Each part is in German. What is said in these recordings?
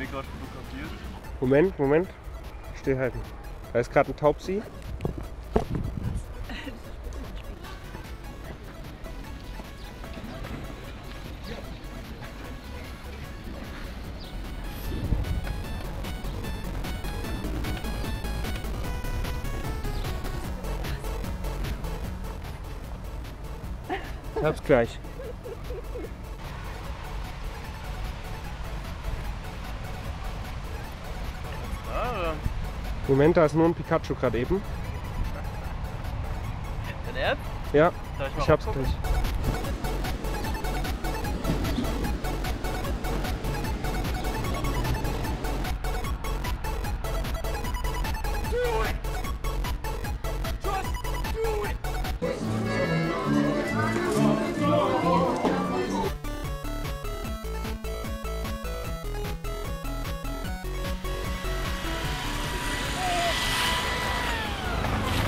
Weg gerade fotografiert. Moment, Moment. Stillhalten. Da ist gerade ein Taubsi. Ich hab's gleich. Moment, da ist nur ein Pikachu gerade eben. Dein Ernst? Ja, ich hab's gleich.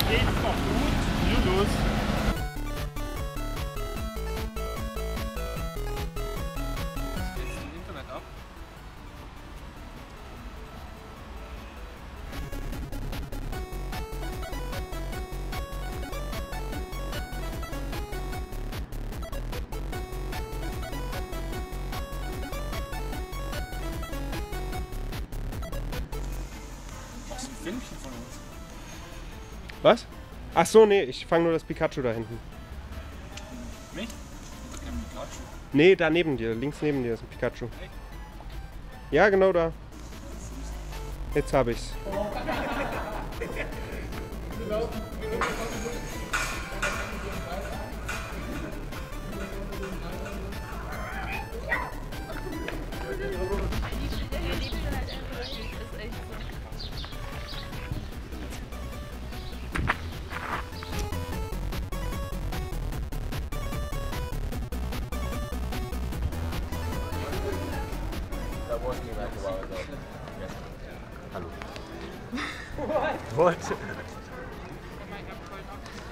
Geht's noch gut? Hier los! Was geht jetzt im Internet ab? Was ist ein Filmchen von uns? Was? Ach so, nee, ich fange nur das Pikachu da hinten. Mich? Das ist kein Pikachu. Nee, da neben dir, links neben dir ist ein Pikachu. Echt? Ja, genau da. Jetzt hab ich's. Hallo. What?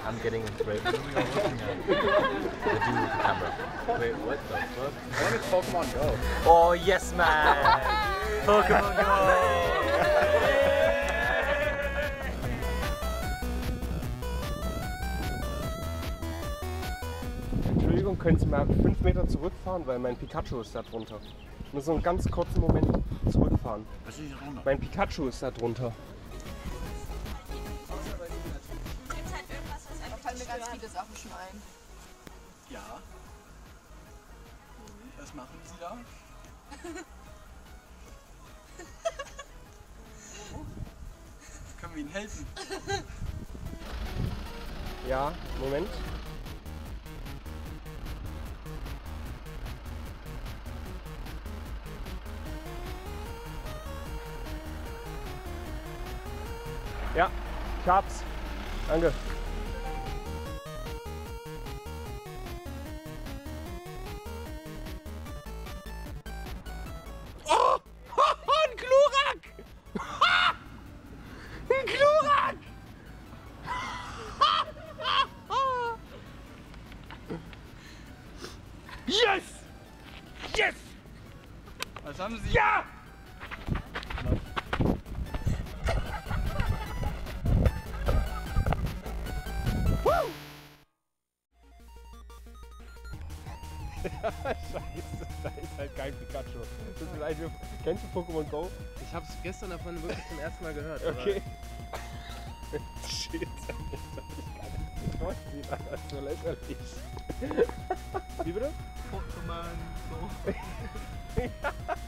I'm getting straight. The dude with the camera. Wait, what the fuck? What is Pokémon Go? Oh yes, man! Pokémon Go! Entschuldigung, können Sie mal 5 Meter zurückfahren, weil mein Pikachu ist da drunter. Nur so einen ganz kurzen Moment zurückfahren. Mein Pikachu ist da drunter. Gibt halt irgendwas, was einfach fallen mir ganz viele Sachen schon ein. Ja. Was machen Sie da? Können wir Ihnen helfen? Ja, Moment. Ja, ich hab's. Danke. Oh! Ein Glurak! Ein Glurak! Yes! Yes! Was haben Sie? Ja! Scheiße, da ist halt kein Pikachu. Das ist eigentlich, kennst du Pokémon Go? Ich hab's gestern davon wirklich zum ersten Mal gehört. Okay. Shit, Alter. Das ist so lächerlich. Wie bitte? Pokémon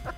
Go.